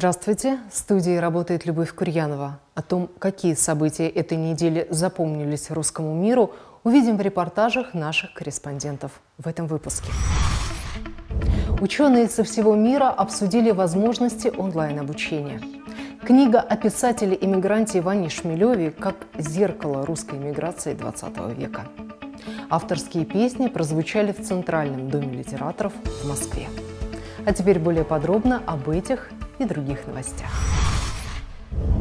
Здравствуйте! В студии работает Любовь Курьянова. О том, какие события этой недели запомнились русскому миру, увидим в репортажах наших корреспондентов в этом выпуске. Ученые со всего мира обсудили возможности онлайн-обучения. Книга о писателе-эмигранте Иване Шмелеве как зеркало русской эмиграции XX века. Авторские песни прозвучали в Центральном доме литераторов в Москве. А теперь более подробно об этих и других новостях.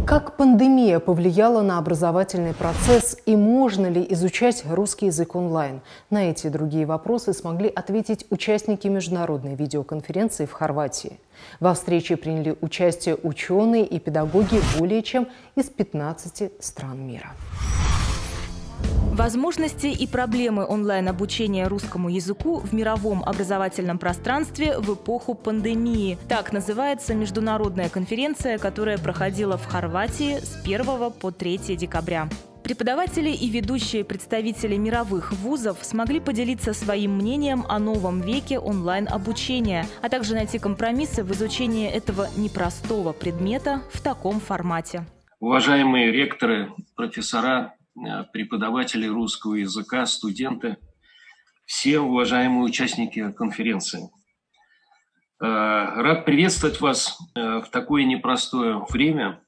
Как пандемия повлияла на образовательный процесс и можно ли изучать русский язык онлайн? На эти и другие вопросы смогли ответить участники международной видеоконференции в Хорватии. Во встрече приняли участие ученые и педагоги более чем из 15 стран мира. Возможности и проблемы онлайн-обучения русскому языку в мировом образовательном пространстве в эпоху пандемии. Так называется международная конференция, которая проходила в Хорватии с 1 по 3 декабря. Преподаватели и ведущие представители мировых вузов смогли поделиться своим мнением о новом веке онлайн-обучения, а также найти компромиссы в изучении этого непростого предмета в таком формате. Уважаемые ректоры, профессора, преподаватели русского языка, студенты, все уважаемые участники конференции. Рад приветствовать вас в такое непростое время.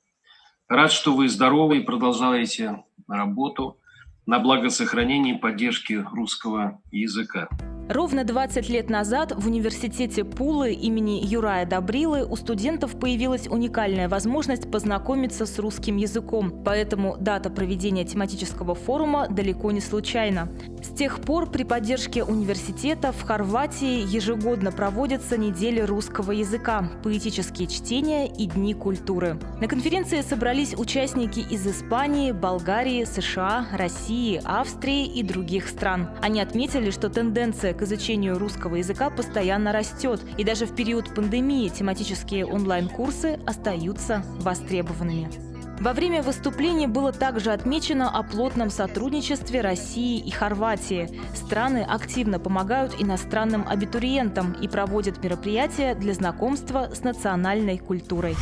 Рад, что вы здоровы и продолжаете работу на благо сохранения и поддержки русского языка. Ровно 20 лет назад в университете Пулы имени Юрия Добрилы у студентов появилась уникальная возможность познакомиться с русским языком. Поэтому дата проведения тематического форума далеко не случайна. С тех пор при поддержке университета в Хорватии ежегодно проводятся недели русского языка, поэтические чтения и дни культуры. На конференции собрались участники из Испании, Болгарии, США, России, Австрии и других стран. Они отметили, что тенденция к изучению русского языка постоянно растет, и даже в период пандемии тематические онлайн-курсы остаются востребованными. Во время выступления было также отмечено о плотном сотрудничестве России и Хорватии. Страны активно помогают иностранным абитуриентам и проводят мероприятия для знакомства с национальной культурой.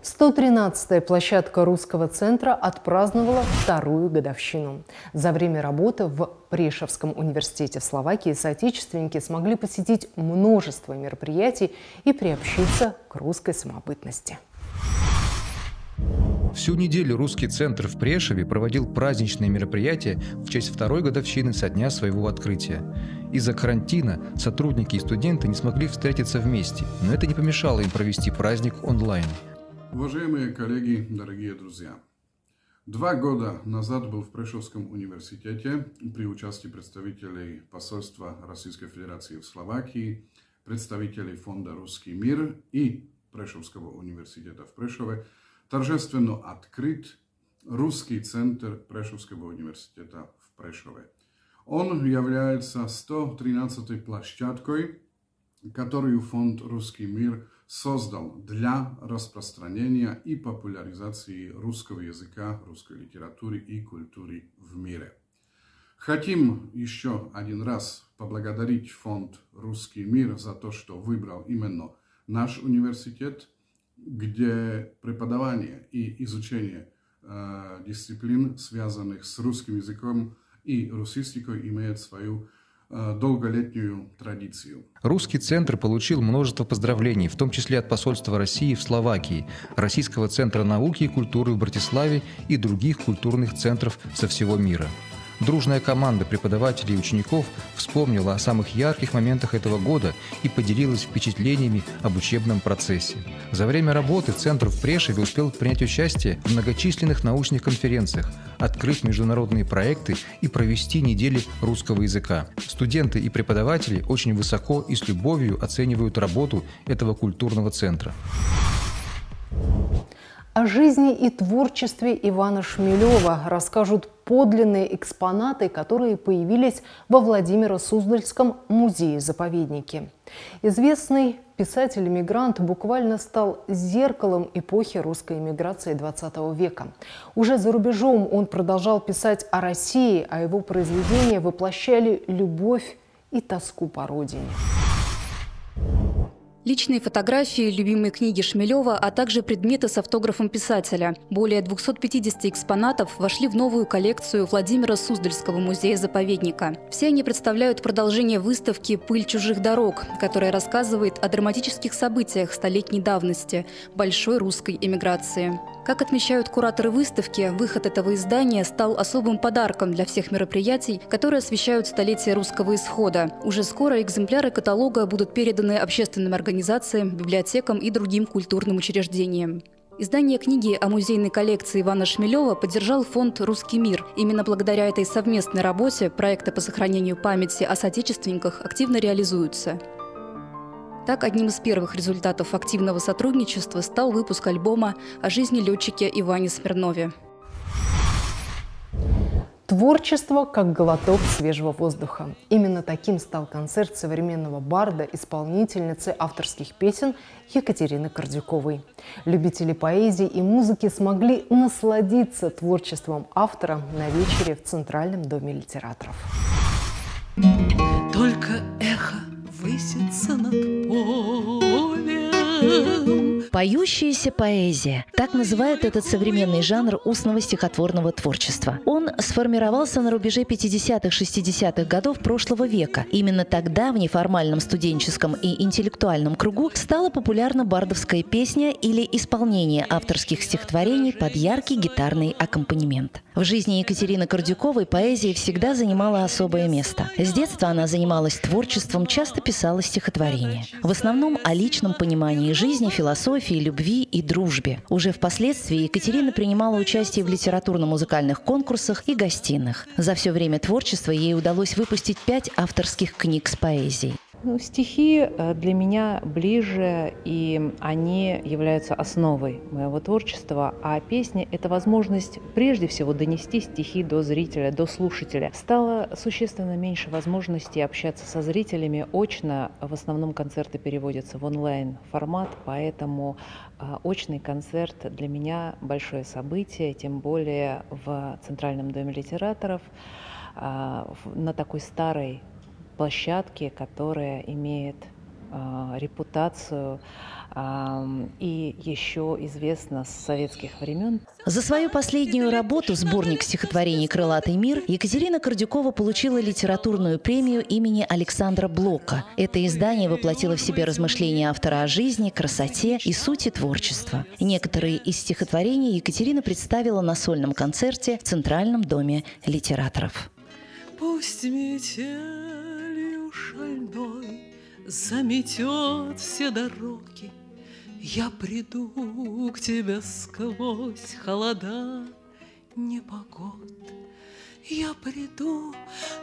113-я площадка Русского центра отпраздновала вторую годовщину. За время работы в Прешовском университете в Словакии соотечественники смогли посетить множество мероприятий и приобщиться к русской самобытности. Всю неделю Русский центр в Прешове проводил праздничные мероприятия в честь второй годовщины со дня своего открытия. Из-за карантина сотрудники и студенты не смогли встретиться вместе, но это не помешало им провести праздник онлайн. Уважаемые коллеги, дорогие друзья! 2 года назад был в Прешовском университете при участии представителей посольства Российской Федерации в Словакии, представителей фонда «Русский мир» и Прешовского университета в Прешове торжественно открыт Русский центр Прешовского университета в Прешове. Он является 113-й площадкой, которую фонд «Русский мир» создал для распространения и популяризации русского языка, русской литературы и культуры в мире. Хотим еще один раз поблагодарить фонд «Русский мир» за то, что выбрал именно наш университет, где преподавание и изучение дисциплин, связанных с русским языком и русистикой, имеет свою долголетнюю традицию. Русский центр получил множество поздравлений, в том числе от посольства России в Словакии, Российского центра науки и культуры в Братиславе и других культурных центров со всего мира. Дружная команда преподавателей и учеников вспомнила о самых ярких моментах этого года и поделилась впечатлениями об учебном процессе. За время работы Центр в Прешове успел принять участие в многочисленных научных конференциях, открыть международные проекты и провести недели русского языка. Студенты и преподаватели очень высоко и с любовью оценивают работу этого культурного центра. О жизни и творчестве Ивана Шмелева расскажут подлинные экспонаты, которые появились во Владимиро-Суздальском музее-заповеднике. Известный писатель-мигрант буквально стал зеркалом эпохи русской эмиграции XX века. Уже за рубежом он продолжал писать о России, а его произведения воплощали любовь и тоску по родине. Личные фотографии, любимые книги Шмелева, а также предметы с автографом писателя. Более 250 экспонатов вошли в новую коллекцию Владимиро-Суздальского музея-заповедника. Все они представляют продолжение выставки «Пыль чужих дорог», которая рассказывает о драматических событиях столетней давности, большой русской эмиграции. Как отмечают кураторы выставки, выход этого издания стал особым подарком для всех мероприятий, которые освещают столетие русского исхода. Уже скоро экземпляры каталога будут переданы общественным организациям, библиотекам и другим культурным учреждениям. Издание книги о музейной коллекции Ивана Шмелева поддержал фонд «Русский мир». Именно благодаря этой совместной работе проекты по сохранению памяти о соотечественниках активно реализуются. Так, одним из первых результатов активного сотрудничества стал выпуск альбома о жизни летчика Иване Смирнове. Творчество как глоток свежего воздуха. Именно таким стал концерт современного барда, исполнительницы авторских песен Екатерины Кордюковой. Любители поэзии и музыки смогли насладиться творчеством автора на вечере в Центральном доме литераторов. Только эхо высится над полем. Поющаяся поэзия – так называет этот современный жанр устного стихотворного творчества. Он сформировался на рубеже 50-60-х годов прошлого века. Именно тогда в неформальном студенческом и интеллектуальном кругу стала популярна бардовская песня или исполнение авторских стихотворений под яркий гитарный аккомпанемент. В жизни Екатерины Кордюковой поэзия всегда занимала особое место. С детства она занималась творчеством, часто писала стихотворения. В основном о личном понимании жизни, философии, любви и дружбе. Уже впоследствии Екатерина принимала участие в литературно-музыкальных конкурсах и гостиных. За все время творчества ей удалось выпустить 5 авторских книг с поэзией. Стихи для меня ближе, и они являются основой моего творчества, а песня – это возможность прежде всего донести стихи до зрителя, до слушателя. Стало существенно меньше возможностей общаться со зрителями очно, в основном концерты переводятся в онлайн-формат, поэтому очный концерт для меня – большое событие, тем более в Центральном доме литераторов, на такой старой площадке, которая имеет репутацию и еще известна с советских времен. За свою последнюю работу, сборник стихотворений «Крылатый мир», Екатерина Кордюкова получила литературную премию имени Александра Блока. Это издание воплотило в себе размышления автора о жизни, красоте и сути творчества. Некоторые из стихотворений Екатерина представила на сольном концерте в Центральном доме литераторов. Пусть метелью шальной заметет все дороги, я приду к тебе сквозь холода непогод. Я приду,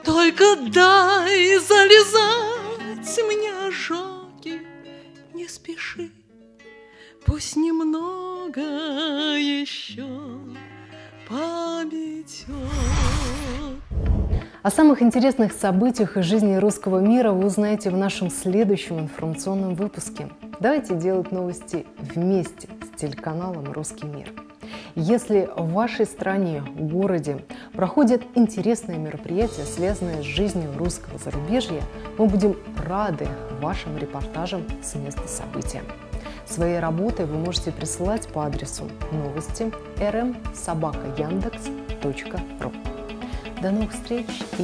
только дай залезать мне ожоги, не спеши, пусть немного еще пометет. О самых интересных событиях из жизни русского мира вы узнаете в нашем следующем информационном выпуске. Давайте делать новости вместе с телеканалом «Русский мир». Если в вашей стране, городе проходят интересные мероприятия, связанные с жизнью русского зарубежья, мы будем рады вашим репортажам с места события. Свои работы вы можете присылать по адресу новости@rm@yandex.ru. До новых встреч и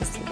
до свидания.